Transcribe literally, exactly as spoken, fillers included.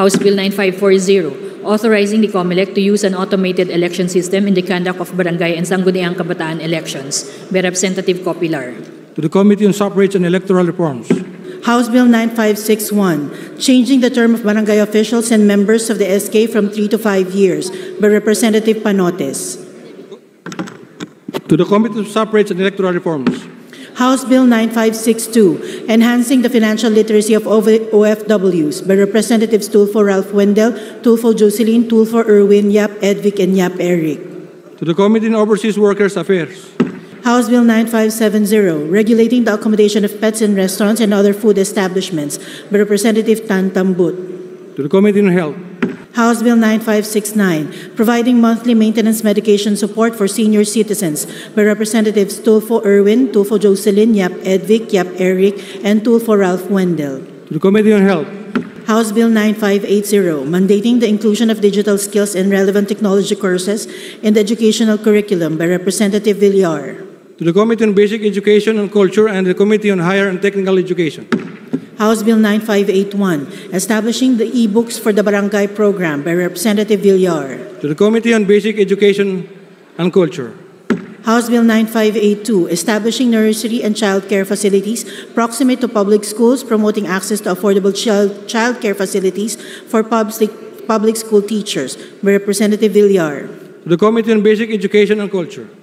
House Bill nine five four zero, authorizing the Comelec to use an automated election system in the conduct of barangay and Sangguniang Kabataan elections, by Representative Copilar. To the Committee on Suffrage and Electoral Reforms. House Bill nine five six one, changing the term of barangay officials and members of the S K from three to five years, by Representative Panotes. To the Committee on Suffrage and Electoral Reforms. House Bill nine five six two, enhancing the financial literacy of O F W s, by Representatives Tulfo Ralph Wendell, Tulfo Jocelyn, Tulfo Irwin, Yap Edvic, and Yap Eric. To the Committee on Overseas Workers' Affairs. House Bill nine five seven zero, regulating the accommodation of pets in restaurants and other food establishments, by Representative Tan Tambut. To the Committee on Health. House Bill nine five six nine, providing monthly maintenance medication support for senior citizens, by Representatives Tulfo Irwin, Tulfo Jocelyn, Yap Edvic, Yap Eric, and Tulfo Ralph Wendell. To the Committee on Health. House Bill nine five eight zero, mandating the inclusion of digital skills and relevant technology courses in the educational curriculum, by Representative Villar. To the Committee on Basic Education and Culture and the Committee on Higher and Technical Education. House Bill nine five eight one, establishing the e-books for the barangay program, by Representative Villar. To the Committee on Basic Education and Culture. House Bill nine five eight two, establishing nursery and child care facilities proximate to public schools, promoting access to affordable child, child care facilities for public, public school teachers, by Representative Villar. To the Committee on Basic Education and Culture.